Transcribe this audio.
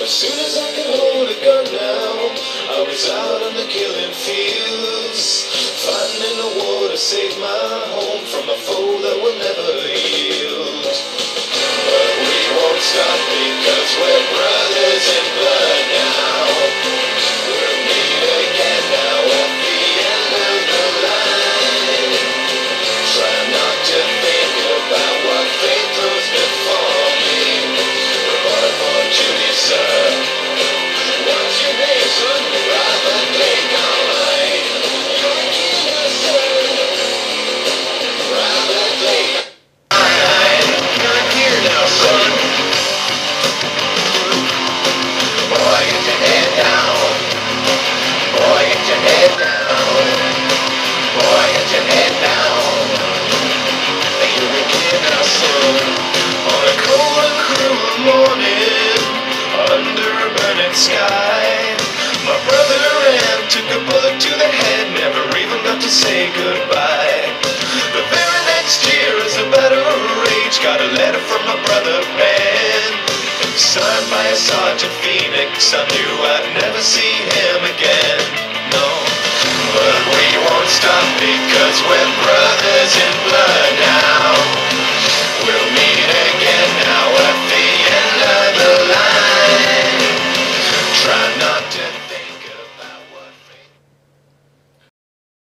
As soon as I can hold a gun now, I was out on the killing fields, fighting in the war to save my home from a foe that will never yield. But we won't stop because we're brothers in blood now. We're meet again now at the end of the line. Try not to think about what fate throws before me. We're born for duty, sir. What's your name, son? Rather take on mine. You're a killer, sir. Rather take on mine. You're here now, son. Boy, get your head down. Boy, get your head down. Boy, get your head down. You're a killer now, son. On a cold and cruel morning, under a burning sky, my brother Ram took a bullet to the head, never even got to say goodbye. The very next year, as a battle rage, got a letter from my brother Ben, signed by a Sergeant Phoenix. I knew I'd never see him